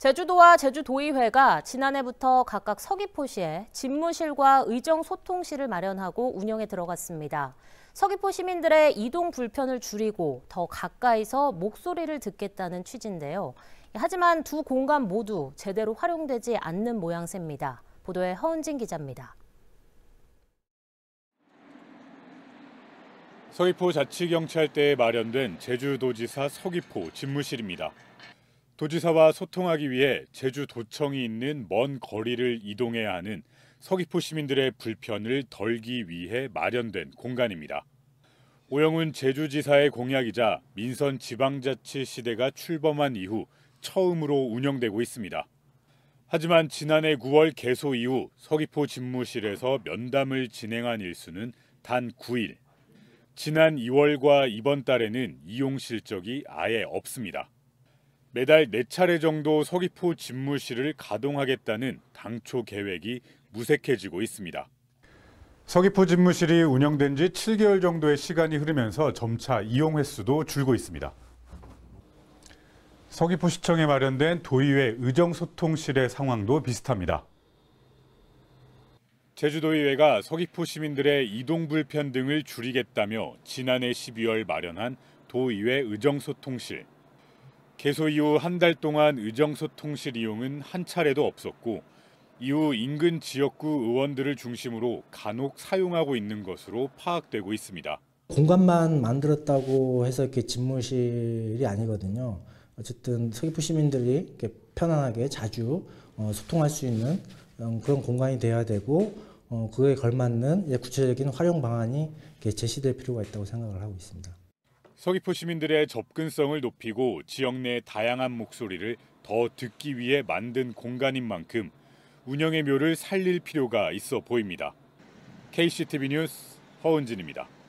제주도와 제주도의회가 지난해부터 각각 서귀포시에 집무실과 의정소통실을 마련하고 운영에 들어갔습니다. 서귀포 시민들의 이동 불편을 줄이고 더 가까이서 목소리를 듣겠다는 취지인데요. 하지만 두 공간 모두 제대로 활용되지 않는 모양새입니다. 보도에 허은진 기자입니다. 서귀포 자치경찰대에 마련된 제주도지사 서귀포 집무실입니다. 도지사와 소통하기 위해 제주도청이 있는 먼 거리를 이동해야 하는 서귀포 시민들의 불편을 덜기 위해 마련된 공간입니다. 오영훈 제주지사의 공약이자 민선 지방자치 시대가 출범한 이후 처음으로 운영되고 있습니다. 하지만 지난해 9월 개소 이후 서귀포 집무실에서 면담을 진행한 일수는 단 9일. 지난 2월과 이번 달에는 이용 실적이 아예 없습니다. 매달 4차례 정도 서귀포 집무실을 가동하겠다는 당초 계획이 무색해지고 있습니다. 서귀포 집무실이 운영된 지 7개월 정도의 시간이 흐르면서 점차 이용 횟수도 줄고 있습니다. 서귀포시청에 마련된 도의회 의정소통실의 상황도 비슷합니다. 제주도의회가 서귀포 시민들의 이동 불편 등을 줄이겠다며 지난해 12월 마련한 도의회 의정소통실. 개소 이후 한 달 동안 의정소통실 이용은 한 차례도 없었고 이후 인근 지역구 의원들을 중심으로 간혹 사용하고 있는 것으로 파악되고 있습니다. 공간만 만들었다고 해서 이렇게 집무실이 아니거든요. 어쨌든 서귀포 시민들이 이렇게 편안하게 자주 소통할 수 있는 그런 공간이 돼야 되고 그에 걸맞는 구체적인 활용 방안이 제시될 필요가 있다고 생각을 하고 있습니다. 서귀포 시민들의 접근성을 높이고 지역 내 다양한 목소리를 더 듣기 위해 만든 공간인 만큼 운영의 묘를 살릴 필요가 있어 보입니다. KCTV 뉴스 허은진입니다.